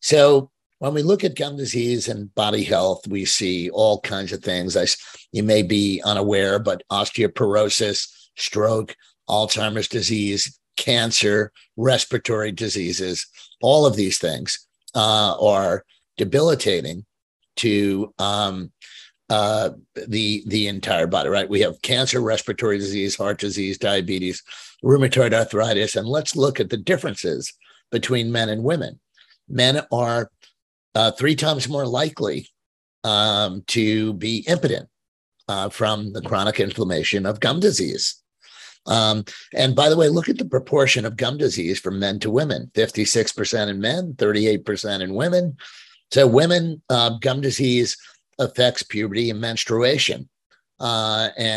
So when we look at gum disease and body health, we see all kinds of things. You may be unaware, but osteoporosis, stroke, Alzheimer's disease, cancer, respiratory diseases, all of these things are debilitating to the entire body, right? We have cancer, respiratory disease, heart disease, diabetes, rheumatoid arthritis. And let's look at the differences between men and women. Men are 3 times more likely to be impotent from the chronic inflammation of gum disease. And by the way, look at the proportion of gum disease from men to women, 56% in men, 38% in women. So women, gum disease affects puberty and menstruation, and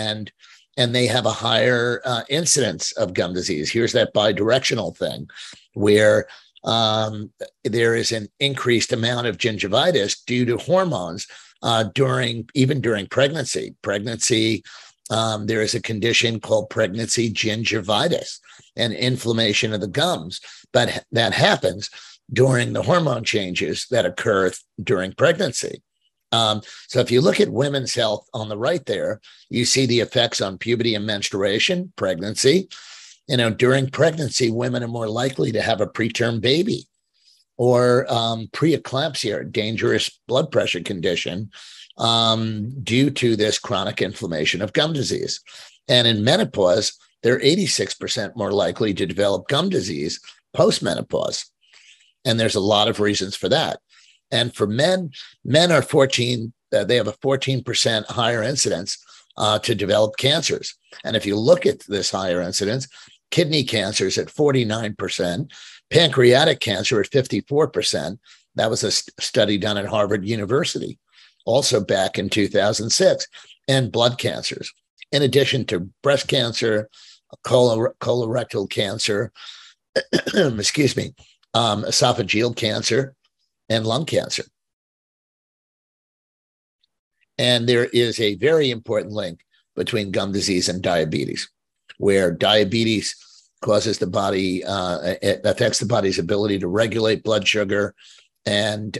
they have a higher incidence of gum disease. Here's that bidirectional thing where there is an increased amount of gingivitis due to hormones during pregnancy. There is a condition called pregnancy gingivitis, an inflammation of the gums, but that happens during the hormone changes that occur during pregnancy. So if you look at women's health on the right there, you see the effects on puberty and menstruation, pregnancy. You know, during pregnancy, women are more likely to have a preterm baby or preeclampsia, a dangerous blood pressure condition due to this chronic inflammation of gum disease. And in menopause, they're 86% more likely to develop gum disease post-menopause. And there's a lot of reasons for that. And for men are they have a 14% higher incidence to develop cancers. And if you look at this higher incidence, kidney cancers at 49%, pancreatic cancer at 54%. That was a study done at Harvard University, also back in 2006, and blood cancers, in addition to breast cancer, colorectal cancer, excuse me, esophageal cancer, and lung cancer. And there is a very important link between gum disease and diabetes, where diabetes causes the body, it affects the body's ability to regulate blood sugar. And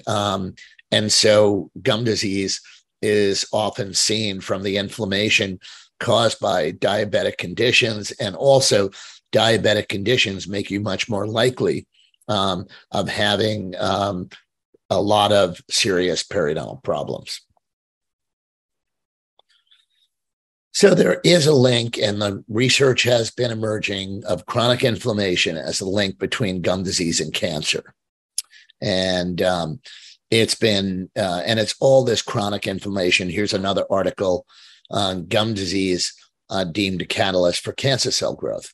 so gum disease is often seen from the inflammation caused by diabetic conditions. And also diabetic conditions make you much more likely of having a lot of serious periodontal problems. So there is a link, and the research has been emerging of chronic inflammation as a link between gum disease and cancer. And it's been, and it's all this chronic inflammation. Here's another article on gum disease deemed a catalyst for cancer cell growth.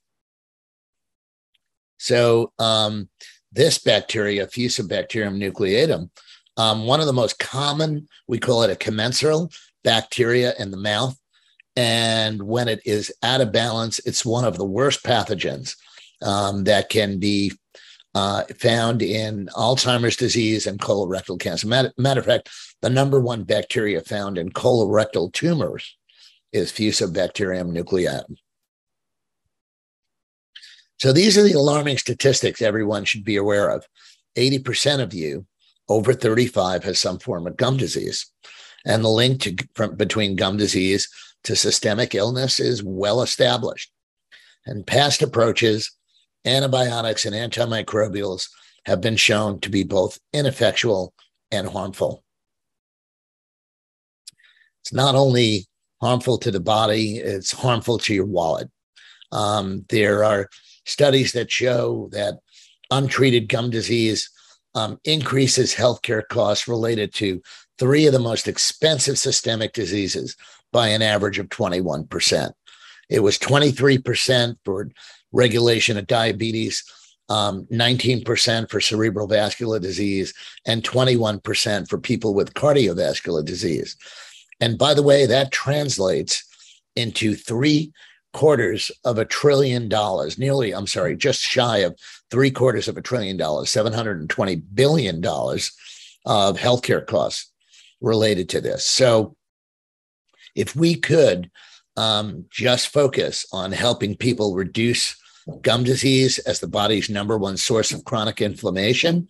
So this bacteria, Fusobacterium nucleatum, one of the most common, we call it a commensal bacteria in the mouth. And when it is out of balance, it's one of the worst pathogens that can be found in Alzheimer's disease and colorectal cancer. Matter of fact, the number one bacteria found in colorectal tumors is Fusobacterium nucleatum. So these are the alarming statistics everyone should be aware of. 80% of you over 35 has some form of gum disease. And the link between gum disease to systemic illness is well established. And past approaches, antibiotics and antimicrobials, have been shown to be both ineffectual and harmful. It's not only harmful to the body, it's harmful to your wallet. There are studies that show that untreated gum disease increases healthcare costs related to 3 of the most expensive systemic diseases by an average of 21%. It was 23% for regulation of diabetes, 19% for cerebral vascular disease, and 21% for people with cardiovascular disease. And by the way, that translates into $720 billion, just shy of $720 billion, $720 billion of healthcare costs related to this. So if we could just focus on helping people reduce gum disease as the body's number one source of chronic inflammation,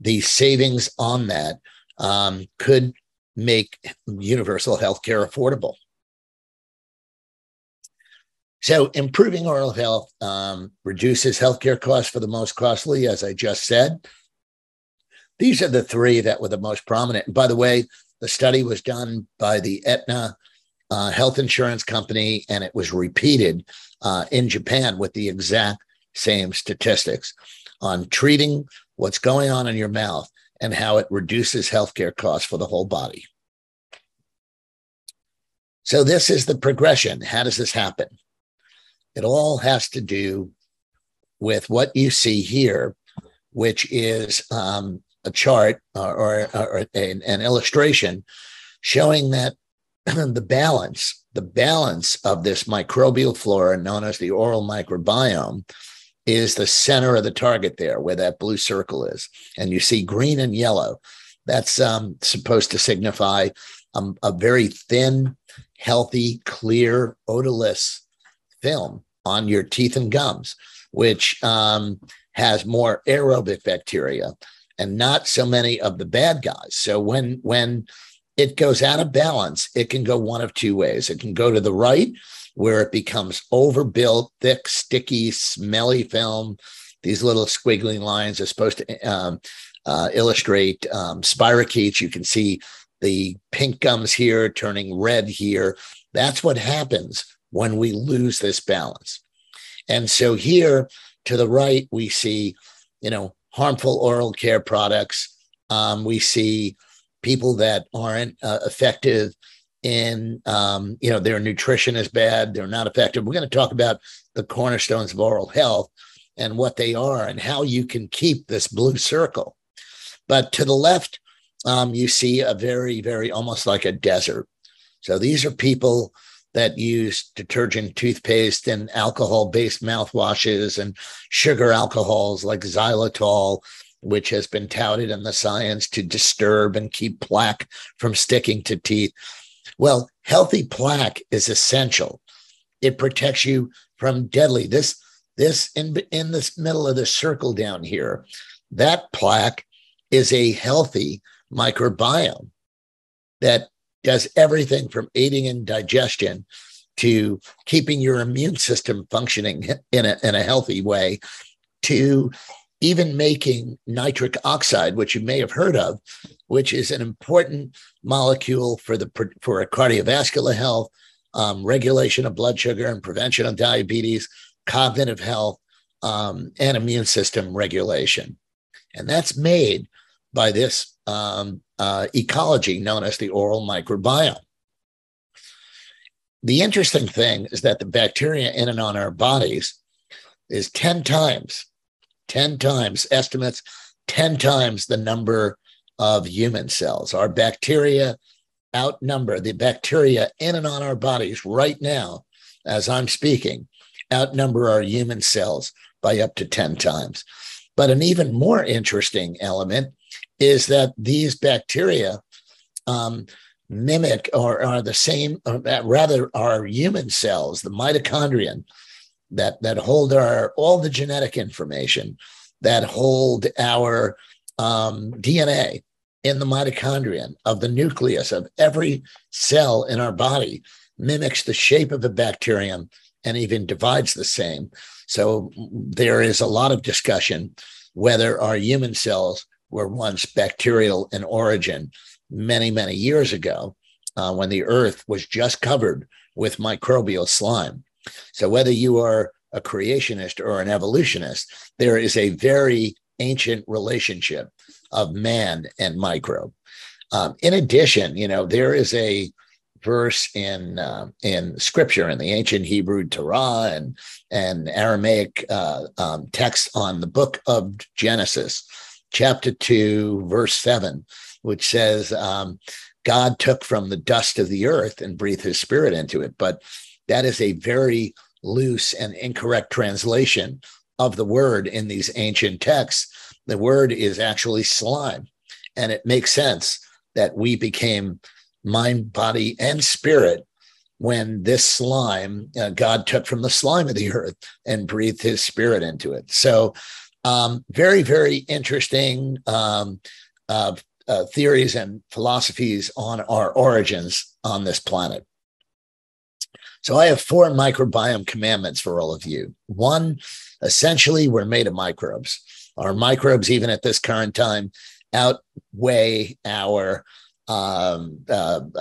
the savings on that could make universal healthcare affordable. So improving oral health reduces healthcare costs for the most costly, as I just said. These are the three that were the most prominent. And by the way, the study was done by the Aetna health insurance company, and it was repeated in Japan with the exact same statistics on treating what's going on in your mouth and how it reduces healthcare costs for the whole body. So this is the progression. How does this happen? It all has to do with what you see here, which is a chart or an illustration showing that the balance of this microbial flora known as the oral microbiome is the center of the target there, where that blue circle is. And you see green and yellow. That's supposed to signify a very thin, healthy, clear, odorless film on your teeth and gums, which has more aerobic bacteria and not so many of the bad guys. So when it goes out of balance, it can go one of two ways. It can go to the right, where it becomes overbuilt, thick, sticky, smelly film. These little squiggly lines are supposed to illustrate spirochetes. You can see the pink gums here turning red here. That's what happens when we lose this balance. And so here to the right, we see, harmful oral care products. We see people that aren't effective in, their nutrition is bad. They're not effective. We're going to talk about the cornerstones of oral health and what they are and how you can keep this blue circle. But to the left, you see a very, very, almost like a desert. So these are people that use detergent, toothpaste, and alcohol-based mouthwashes and sugar alcohols like xylitol, which has been touted in the science to disturb and keep plaque from sticking to teeth. Well, healthy plaque is essential. It protects you from deadly. This in this middle of the circle down here, that plaque is a healthy microbiome that does everything from aiding in digestion to keeping your immune system functioning in a healthy way, to even making nitric oxide, which you may have heard of, which is an important molecule for cardiovascular health, regulation of blood sugar and prevention of diabetes, cognitive health, and immune system regulation. And that's made by this ecology known as the oral microbiome. The interesting thing is that the bacteria in and on our bodies is 10 times the number of human cells. Our bacteria outnumber the bacteria in and on our bodies right now, as I'm speaking, outnumber our human cells by up to 10 times. But an even more interesting element is that these bacteria mimic or are the same, or rather our human cells, the mitochondrion that hold all the genetic information, that hold our DNA in the mitochondrion of the nucleus of every cell in our body, mimics the shape of the bacterium and even divides the same. So there is a lot of discussion whether our human cells were once bacterial in origin many, many years ago when the earth was just covered with microbial slime. So whether you are a creationist or an evolutionist, there is a very ancient relationship of man and microbe. In addition, there is a verse in scripture, in the ancient Hebrew Torah and Aramaic text on the book of Genesis, Chapter 2, verse 7, which says God took from the dust of the earth and breathed his spirit into it. But that is a very loose and incorrect translation of the word in these ancient texts. The word is actually slime. And it makes sense that we became mind, body, and spirit when this slime, God took from the slime of the earth and breathed his spirit into it. So Very, very interesting theories and philosophies on our origins on this planet. So I have four microbiome commandments for all of you. One, essentially, we're made of microbes. Our microbes, even at this current time, outweigh our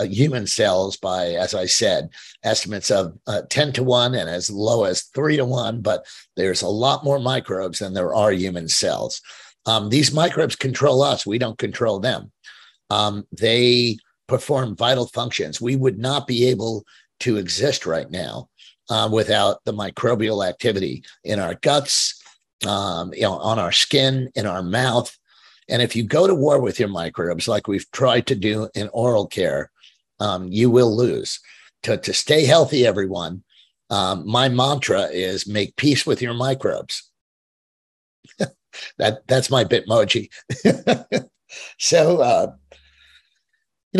human cells by, as I said, estimates of 10 to 1 and as low as 3 to 1, but there's a lot more microbes than there are human cells. These microbes control us. We don't control them. They perform vital functions. We would not be able to exist right now without the microbial activity in our guts, on our skin, in our mouth. And if you go to war with your microbes, like we've tried to do in oral care, you will lose. To stay healthy, everyone, my mantra is make peace with your microbes. That's my Bitmoji. So,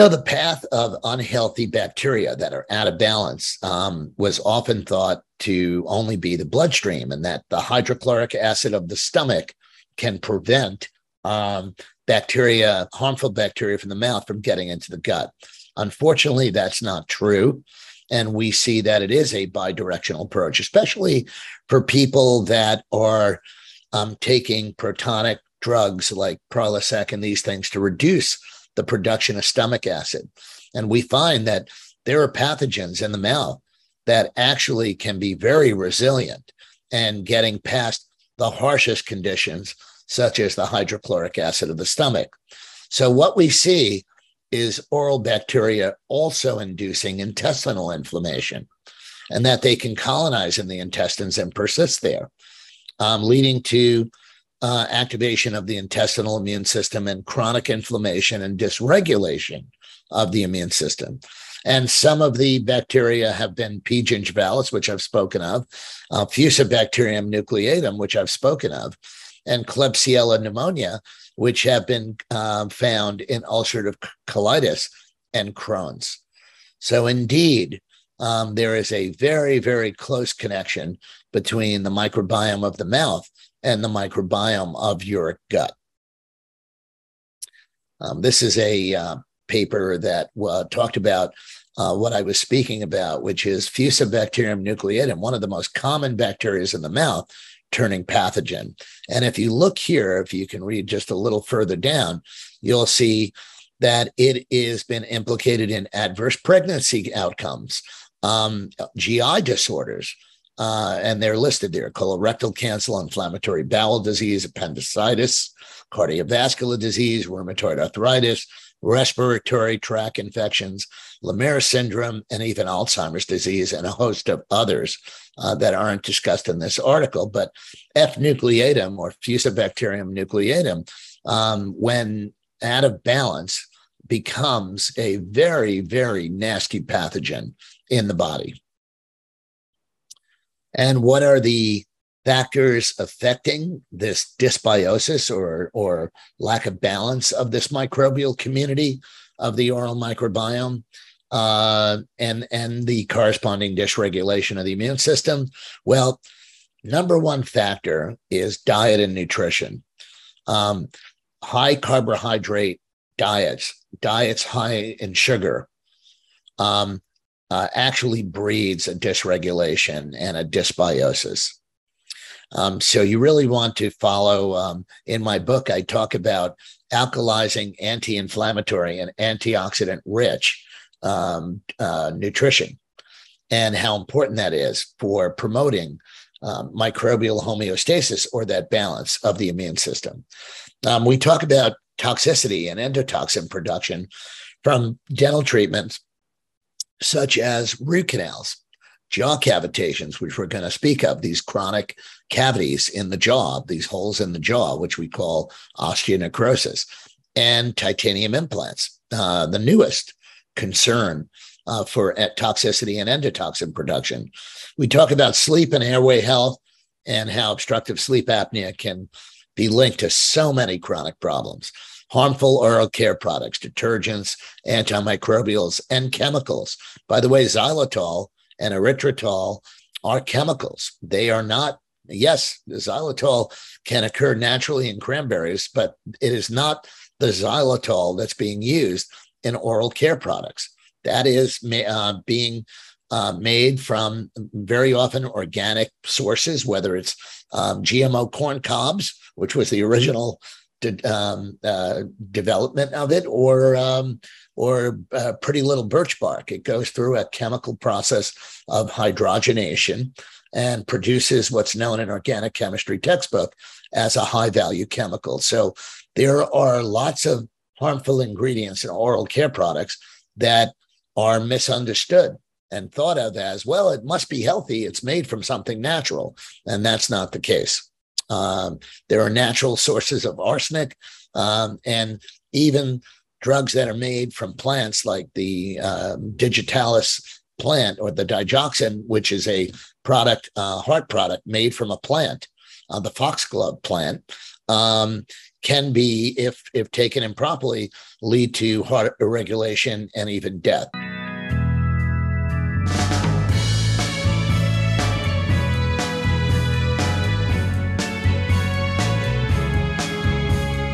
the path of unhealthy bacteria that are out of balance was often thought to only be the bloodstream, and that the hydrochloric acid of the stomach can prevent harmful bacteria from the mouth from getting into the gut. Unfortunately, that's not true. And we see that it is a bidirectional approach, especially for people that are taking protonic drugs like Prilosec and these things to reduce the production of stomach acid. And we find that there are pathogens in the mouth that actually can be very resilient and getting past the harshest conditions, such as the hydrochloric acid of the stomach. So what we see is oral bacteria also inducing intestinal inflammation, and that they can colonize in the intestines and persist there, leading to activation of the intestinal immune system and chronic inflammation and dysregulation of the immune system. And some of the bacteria have been P. gingivalis, which I've spoken of, Fusobacterium nucleatum, which I've spoken of, and Klebsiella pneumonia, which have been found in ulcerative colitis and Crohn's. So indeed, there is a very, very close connection between the microbiome of the mouth and the microbiome of your gut. This is a paper that talked about what I was speaking about, which is Fusobacterium nucleatum, one of the most common bacteria in the mouth, turning pathogen. And if you look here, if you can read just a little further down, you'll see that it has been implicated in adverse pregnancy outcomes, GI disorders, and they're listed there: colorectal cancer, inflammatory bowel disease, appendicitis, cardiovascular disease, rheumatoid arthritis, respiratory tract infections, Lemierre syndrome, and even Alzheimer's disease, and a host of others that aren't discussed in this article. But F. nucleatum, or Fusobacterium nucleatum, when out of balance, becomes a very, very nasty pathogen in the body. And what are the factors affecting this dysbiosis or lack of balance of this microbial community of the oral microbiome and the corresponding dysregulation of the immune system? Well, number one factor is diet and nutrition. High carbohydrate diets high in sugar, actually breeds a dysregulation and a dysbiosis. So you really want to follow, in my book, I talk about alkalizing anti-inflammatory and antioxidant-rich nutrition and how important that is for promoting microbial homeostasis, or that balance of the immune system. We talk about toxicity and endotoxin production from dental treatments such as root canals, jaw cavitations, which we're going to speak of, these chronic cavities in the jaw, these holes in the jaw, which we call osteonecrosis, and titanium implants, the newest concern for toxicity and endotoxin production. We talk about sleep and airway health and how obstructive sleep apnea can be linked to so many chronic problems. Harmful oral care products, detergents, antimicrobials, and chemicals. By the way, xylitol and erythritol are chemicals. They are not Yes, the xylitol can occur naturally in cranberries, but it is not the xylitol that's being used in oral care products. That is being made from very often organic sources, whether it's GMO corn cobs, which was the original development of it, or pretty little birch bark. It goes through a chemical process of hydrogenation and produces what's known in organic chemistry textbook as a high-value chemical. So there are lots of harmful ingredients in oral care products that are misunderstood and thought of as, well, it must be healthy. It's made from something natural. And that's not the case. There are natural sources of arsenic, and even drugs that are made from plants like the digitalis plant or the digoxin, which is a product, heart product made from a plant, the foxglove plant, can be, if taken improperly, lead to heart irregulation and even death.